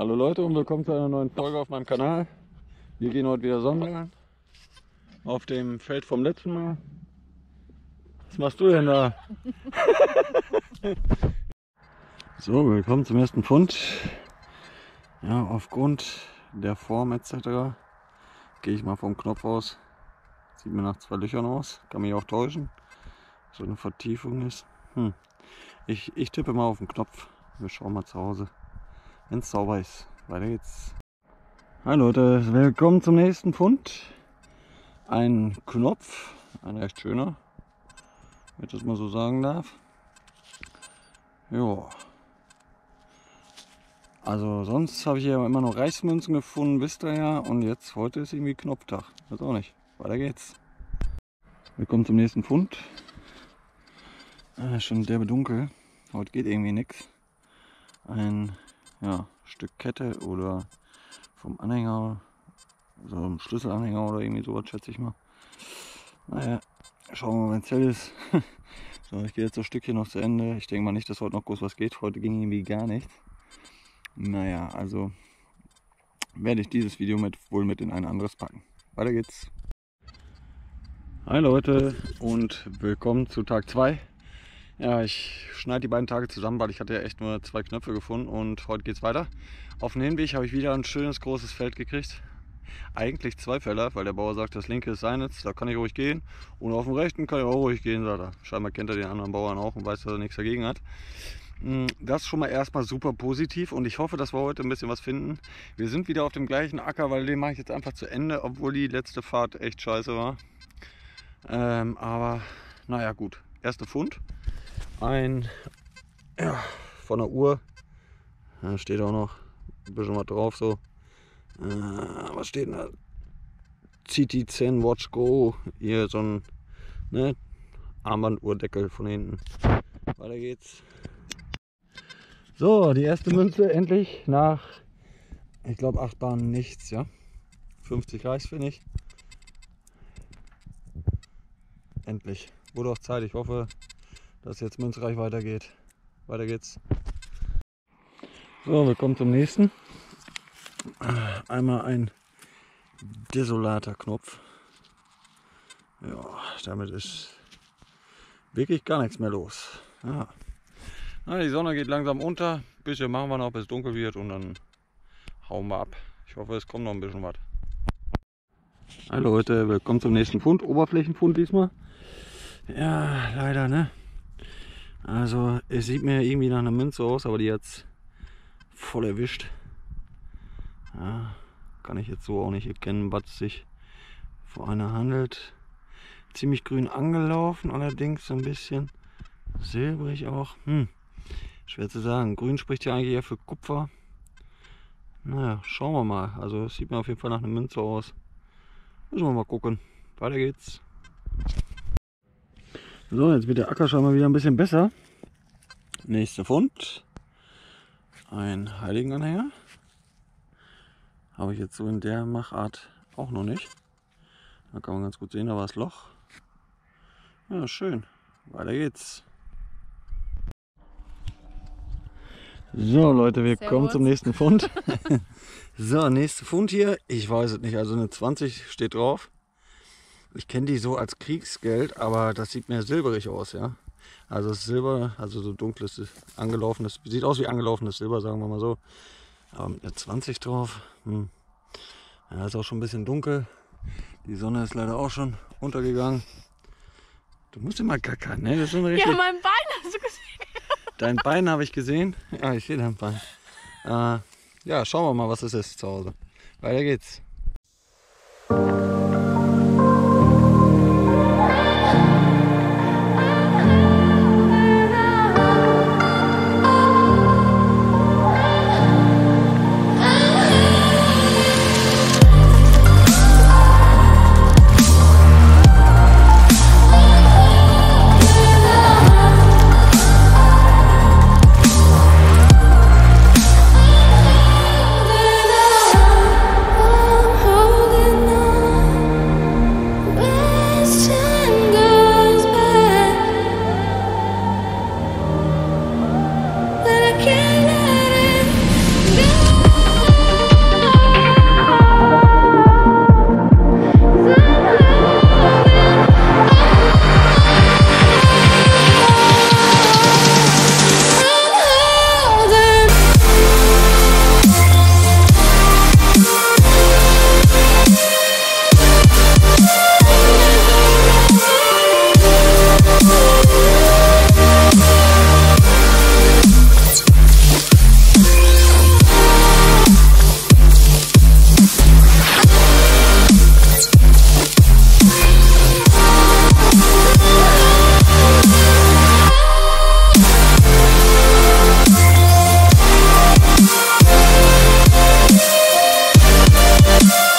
Hallo Leute und willkommen zu einer neuen Folge auf meinem Kanal. Wir gehen heute wieder Sonnenangeln auf dem Feld vom letzten Mal. Was machst du denn da? So, willkommen zum ersten Pfund. Ja, aufgrund der Form etc. gehe ich mal vom Knopf aus. Sieht mir nach zwei Löchern aus, kann mich auch täuschen. So eine Vertiefung ist. Ich tippe mal auf den Knopf. Wir schauen mal zu Hause, wenn es sauber ist. Weiter geht's. Hi Leute, willkommen zum nächsten Pfund. Ein Knopf, ein recht schöner, wenn ich das mal so sagen darf. Ja. Also sonst habe ich ja immer noch Reichsmünzen gefunden, wisst ihr ja. Und jetzt, heute ist irgendwie Knopftag. Weiß auch nicht. Weiter geht's. Willkommen zum nächsten Pfund. Schon derbe dunkel. Heute geht irgendwie nichts. Ein Stück Kette oder vom Anhänger, so also einem Schlüsselanhänger oder irgendwie sowas, schätze ich mal. Naja, schauen wir mal, wenn es hell ist. So, ich gehe jetzt das Stückchen noch zu Ende. Ich denke mal nicht, dass heute noch groß was geht. Heute ging irgendwie gar nichts. Naja, also werde ich dieses Video wohl mit in ein anderes packen. Weiter geht's. Hi Leute und willkommen zu Tag 2. Ja, ich schneide die beiden Tage zusammen, weil ich hatte ja echt nur zwei Knöpfe gefunden und heute geht's weiter. Auf dem Hinweg habe ich wieder ein schönes großes Feld gekriegt. Eigentlich zwei Felder, weil der Bauer sagt, das linke ist seines, da kann ich ruhig gehen. Und auf dem rechten kann ich auch ruhig gehen, sagt er. Scheinbar kennt er den anderen Bauern auch und weiß, dass er nichts dagegen hat. Das ist schon mal erstmal super positiv und ich hoffe, dass wir heute ein bisschen was finden. Wir sind wieder auf dem gleichen Acker, weil den mache ich jetzt einfach zu Ende, obwohl die letzte Fahrt echt scheiße war. Aber naja, gut. Erster Pfund. Von der Uhr, da steht auch noch ein bisschen was drauf, so was steht denn da? CT10 Watch Go, hier so ein Armbanduhrdeckel von hinten. Weiter geht's. So, die erste Münze endlich nach, ich glaube, 8 Bahnen nichts, ja, 50 reicht, finde ich. Endlich, wurde auch Zeit, ich hoffe, dass jetzt münzreich weitergeht. Weiter geht's. So, willkommen zum nächsten. Einmal ein desolater Knopf. Ja, damit ist wirklich gar nichts mehr los. Ja. Na, die Sonne geht langsam unter. Ein bisschen machen wir noch, bis es dunkel wird und dann hauen wir ab. Ich hoffe, es kommt noch ein bisschen was. Hi Leute, willkommen zum nächsten Pfund. Oberflächenpfund diesmal. Ja, leider, ne? Also es sieht mir irgendwie nach einer Münze aus, aber die hat es voll erwischt. Ja, kann ich jetzt so auch nicht erkennen, was sich vor einer handelt. Ziemlich grün angelaufen, allerdings so ein bisschen silbrig auch. Schwer zu sagen. Grün spricht ja eigentlich eher für Kupfer. Naja, schauen wir mal. Also es sieht mir auf jeden Fall nach einer Münze aus. Müssen wir mal gucken. Weiter geht's. So, jetzt wird der Acker schon mal wieder ein bisschen besser. Nächster Pfund. Ein Heiligenanhänger. Habe ich jetzt so in der Machart auch noch nicht. Da kann man ganz gut sehen, da war das Loch. Ja, schön. Weiter geht's. So Leute, wir kommen zum nächsten Pfund. So, nächster Pfund hier. Ich weiß es nicht, also eine 20 steht drauf. Ich kenne die so als Kriegsgeld, aber das sieht mir silberig aus, ja. Also das Silber, also so dunkles, angelaufenes, sieht aus wie angelaufenes Silber, sagen wir mal so. Aber mit einer 20 drauf, ja, ist auch schon ein bisschen dunkel. Die Sonne ist leider auch schon untergegangen. Du musst immer gackern, ne? Das ist schon richtig. Ja, mein Bein hast du gesehen. Dein Bein habe ich gesehen. Ja, ich sehe dein Bein. Ja, schauen wir mal, was es ist zu Hause. Weiter geht's.